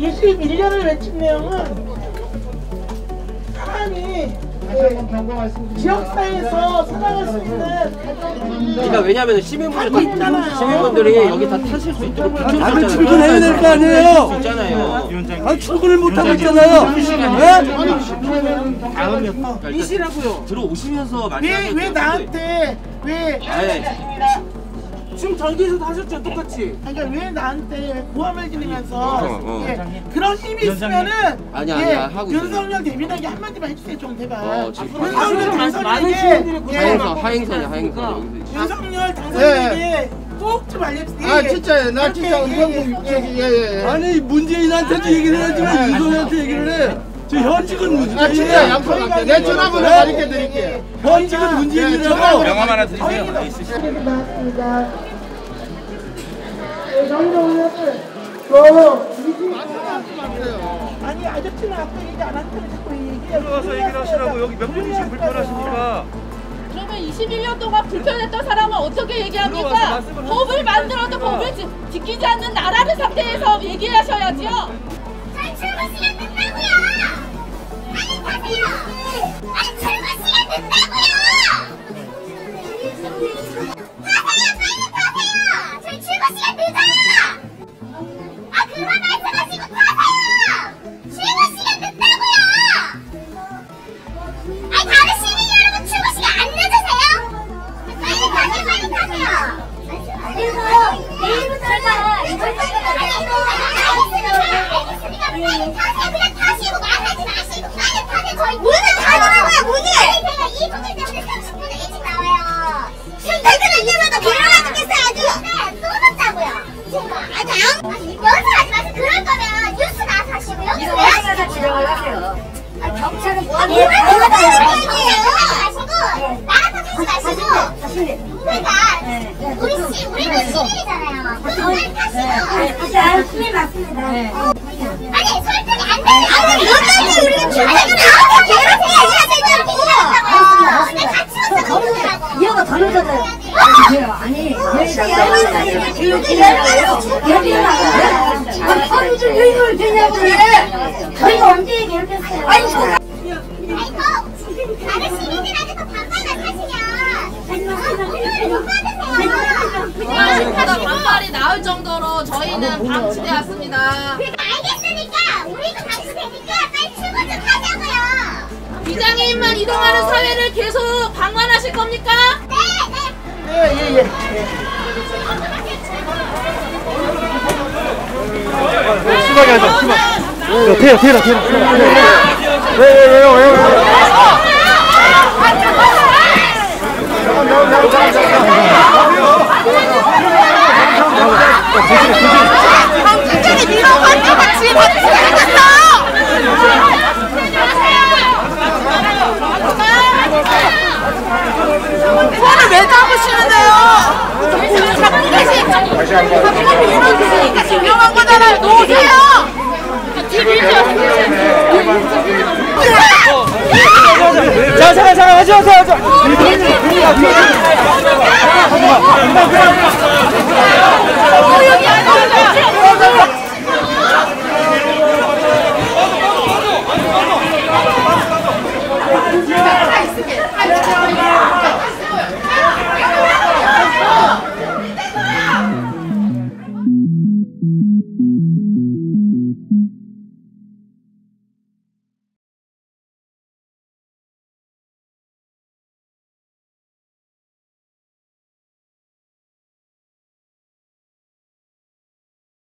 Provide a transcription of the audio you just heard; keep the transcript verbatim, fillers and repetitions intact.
예수님 일 년을 외친 내용은 사랑이 지역사회에서 살아갈 수 있는, 그러니까 왜냐하면 시민분들 시민분들이 여기 다 타실 수 있도록 다들 출근해야 될 거 아니에요. 아 출근을 못 하고 있잖아요. 왜? 이시라고요. 들어오시면서 많이 왜 왜 나한테 왜? 지금 전기에서도 하셨죠, 똑같이. 그러니까 왜 나한테 고함을 지르면서 어, 어. 예, 그런 힘이 있으면은 아니, 아니, 예, 하고 윤석열 대변인에게 한마디만 해주세요, 좀 제발. 어, 윤석열 당선인에게 예, 하행선이야, 하행선. 윤석열 당선인에게 꼭 좀 알려주세요. 아 진짜요, 나 진짜 은광봉 저기 예예. 아니 문재인한테도 얘기를 해야지만 윤석열한테 얘기를 해. 저 현직은 문제예요. 아 진짜 양파한테 내 전화번호 가르쳐 드릴게요. 현직은 문제입니다. 명함 하나 드리세요. 고맙습니다. 정의동료들 너 아니 아저씨는 아까 얘기 안 하니까 자꾸 얘기해. 들어와서 얘기를 하시라고. 여기 몇 분이 지금 불편하십니까? 그러면 이십일 년 동안 불편했던 사람은 어떻게 얘기합니까? 법을 만들어도 법을 지키지 않는 나라는 상태에서 얘기하셔야지요. 전 출근 시간 된다고요. 빨리 가세요. 아니 출근 시간 된다고요. 시간 되잖아! 아 그만 말씀하시고 타세요! 출근 시간 됐다고요! 아니 다른 시민 여러분 출근 시간 안 늦으세요? 빨리 가세요! 빨리 가세요! 그래서 내일부터 설마 이천사십팔 알겠습니다! 알겠습니다! 빨리 타세요! 그냥 타시고 말하지 마시고 빨리 타세요! 저희 문을 닫으라고요! 문을! 제가 이 부분 때문에 삼십 분에 일찍 나와요! 지금 퇴근을 이어봐도 괴로워 죽겠어요 아주! 네. 아니 설득이 안 되는 아니 여기까지 우리가 출퇴근을 아무도 계속해야 해야 된다고. 내 가치가 없다고. 이어가 더 늦어져요. 아니 열흘 되냐고 해. 저희가 언제 얘기했어요. 아니 저 아이고 다른 시민들한테 또 반발만 하시면 오늘 반발이 나올 정도로 저희는 방치돼 왔습니다. 알겠으니까 우리도 방치되니까 빨리 출근 좀 하자고요. 비장애인만 이동하는 사회를 계속 방관하실 겁니까? 네, 네. 네, 예, 예. 심하게 하자, 심하게. 태라, 태라, 태라. 왜, 왜, 왜, 왜, 왜. 방금전에 밀어온 것도 같이 받을 수 있었어! 손을 왜 잡으시는데요? 자꾸 대신 자꾸 밀어주시니까 중요한 거잖아요. 놓으세요! 자, 잠깐, 잠깐, 하지 마세요! 하지 마세요!